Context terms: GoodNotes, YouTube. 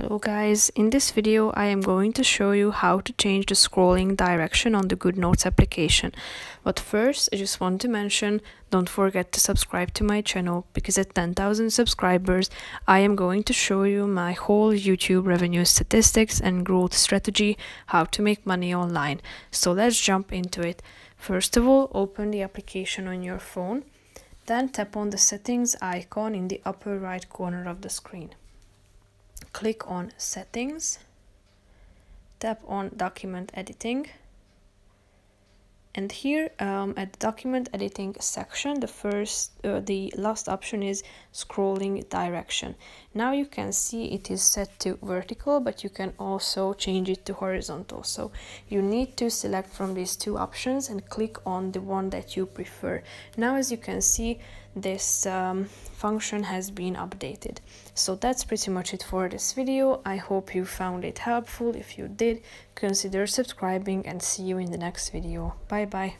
Hello guys, in this video I am going to show you how to change the scrolling direction on the GoodNotes application. But first I just want to mention, don't forget to subscribe to my channel, because at 10,000 subscribers I am going to show you my whole YouTube revenue statistics and growth strategy, how to make money online. So let's jump into it. First of all, open the application on your phone, then tap on the settings icon in the upper right corner of the screen. Click on Settings, tap on Document Editing, and here at the Document Editing section, the last option is Scrolling Direction. Now you can see it is set to vertical, but you can also change it to horizontal. So you need to select from these two options and click on the one that you prefer. Now, as you can see, this function has been updated. So that's pretty much it for this video. I hope you found it helpful. If you did, consider subscribing, and see you in the next video. Bye bye.